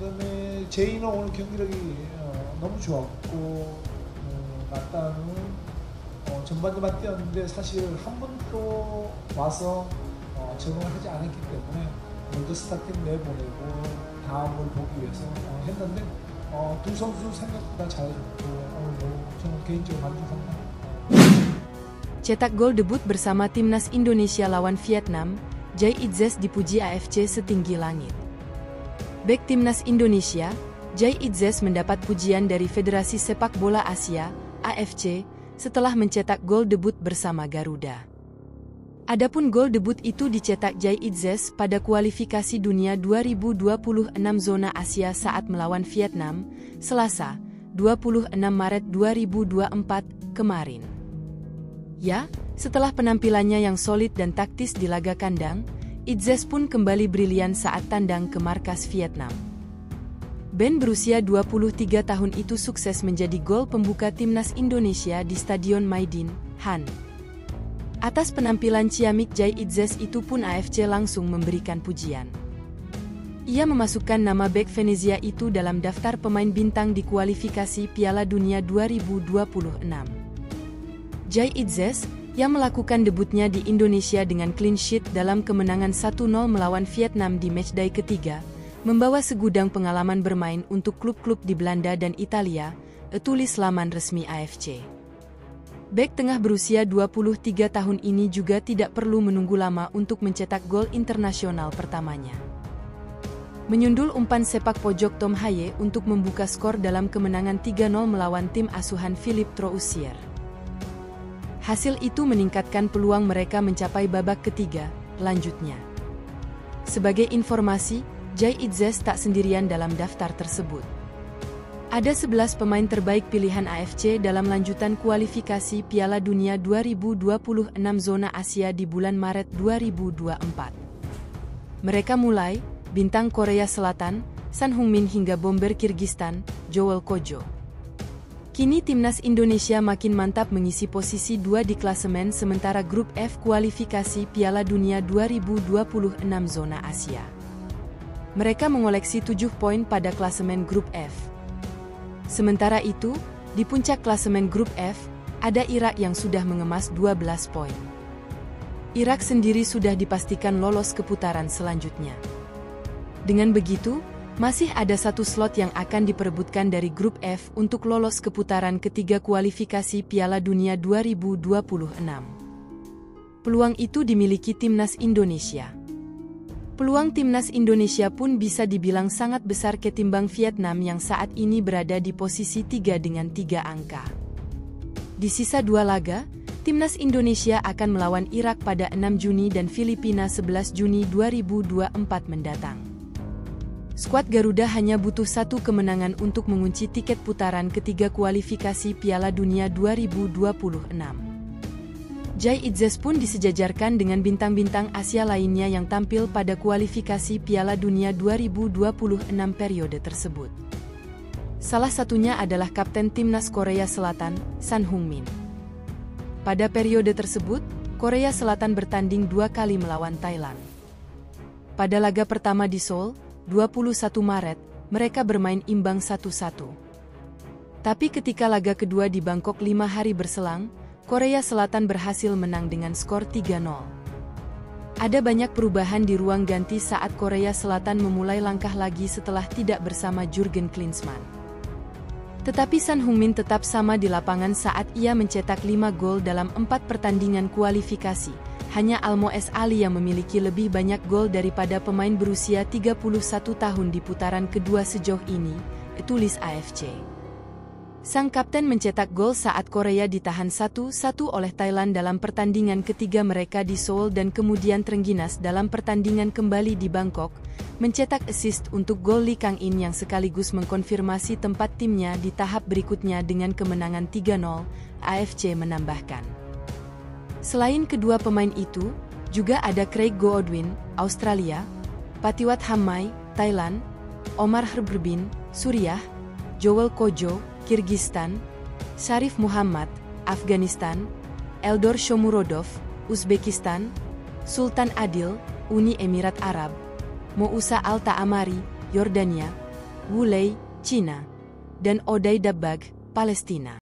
그다음에 제이는 오늘 경기력이 너무 좋았고 맞다는 전반기만 뛰었는데 사실 한 번도 와서 적응을 하지 않았기 때문에 먼저 스타팅 내보내고 다음을 보기 위해서 했는데 두 선수 생각보다 잘해줬고 오늘 저는 개인적으로 만족합니다. Cetak gol debut bersama timnas Indonesia lawan Vietnam, Jay Idzes dipuji AFC setinggi langit. Bek timnas Indonesia, Jay Idzes mendapat pujian dari Federasi Sepak Bola Asia, AFC, setelah mencetak gol debut bersama Garuda. Adapun gol debut itu dicetak Jay Idzes pada kualifikasi dunia 2026 zona Asia saat melawan Vietnam, Selasa, 26 Maret 2024, kemarin. Ya, setelah penampilannya yang solid dan taktis di laga kandang, Idzes pun kembali brilian saat tandang ke markas Vietnam. Ben berusia 23 tahun itu sukses menjadi gol pembuka timnas Indonesia di Stadion Maidin, Han. Atas penampilan ciamik Jay Idzes itu pun AFC langsung memberikan pujian. Ia memasukkan nama bek Venezia itu dalam daftar pemain bintang di kualifikasi Piala Dunia 2026. Jay Idzes, yang melakukan debutnya di Indonesia dengan clean sheet dalam kemenangan 1-0 melawan Vietnam di matchday ketiga, membawa segudang pengalaman bermain untuk klub-klub di Belanda dan Italia, tulis laman resmi AFC. Bek tengah berusia 23 tahun ini juga tidak perlu menunggu lama untuk mencetak gol internasional pertamanya. Menyundul umpan sepak pojok Tom Haye untuk membuka skor dalam kemenangan 3-0 melawan tim asuhan Philippe Trousier. Hasil itu meningkatkan peluang mereka mencapai babak ketiga, lanjutnya. Sebagai informasi, Jay Idzes tak sendirian dalam daftar tersebut. Ada 11 pemain terbaik pilihan AFC dalam lanjutan kualifikasi Piala Dunia 2026 zona Asia di bulan Maret 2024. Mereka mulai, bintang Korea Selatan, Son Heung-Min hingga bomber Kirgistan, Joel Kojo. Kini timnas Indonesia makin mantap mengisi posisi 2 di klasemen sementara grup F kualifikasi Piala Dunia 2026 zona Asia. Mereka mengoleksi 7 poin pada klasemen grup F. Sementara itu, di puncak klasemen grup F, ada Irak yang sudah mengemas 12 poin. Irak sendiri sudah dipastikan lolos ke putaran selanjutnya. Dengan begitu, masih ada satu slot yang akan diperebutkan dari grup F untuk lolos ke putaran ketiga kualifikasi Piala Dunia 2026. Peluang itu dimiliki timnas Indonesia. Peluang timnas Indonesia pun bisa dibilang sangat besar ketimbang Vietnam yang saat ini berada di posisi 3 dengan 3 angka. Di sisa 2 laga, timnas Indonesia akan melawan Irak pada 6 Juni dan Filipina 11 Juni 2024 mendatang. Skuad Garuda hanya butuh satu kemenangan untuk mengunci tiket putaran ketiga kualifikasi Piala Dunia 2026. Jay Idzes pun disejajarkan dengan bintang-bintang Asia lainnya yang tampil pada kualifikasi Piala Dunia 2026 periode tersebut. Salah satunya adalah kapten timnas Korea Selatan, Son Heung-min. Pada periode tersebut, Korea Selatan bertanding 2 kali melawan Thailand. Pada laga pertama di Seoul, 21 Maret, mereka bermain imbang 1-1. Tapi ketika laga kedua di Bangkok 5 hari berselang, Korea Selatan berhasil menang dengan skor 3-0. Ada banyak perubahan di ruang ganti saat Korea Selatan memulai langkah lagi setelah tidak bersama Jurgen Klinsmann. Tetapi Son Heung-min tetap sama di lapangan saat ia mencetak 5 gol dalam 4 pertandingan kualifikasi. Hanya Al-Moes Ali yang memiliki lebih banyak gol daripada pemain berusia 31 tahun di putaran kedua sejauh ini, tulis AFC. Sang kapten mencetak gol saat Korea ditahan 1-1 oleh Thailand dalam pertandingan ketiga mereka di Seoul dan kemudian terengginas dalam pertandingan kembali di Bangkok, mencetak assist untuk gol Lee Kang-in yang sekaligus mengkonfirmasi tempat timnya di tahap berikutnya dengan kemenangan 3-0, AFC menambahkan. Selain kedua pemain itu, juga ada Craig Goodwin, Australia, Patiwat Hammai, Thailand, Omar Herbertin, Suriah, Joel Kojo, Kirgistan, Syarif Muhammad, Afghanistan, Eldor Shomurodov, Uzbekistan, Sultan Adil, Uni Emirat Arab, Mousa Alta Amari, Yordania, Wu Lei, China, dan Oday Dabag, Palestina.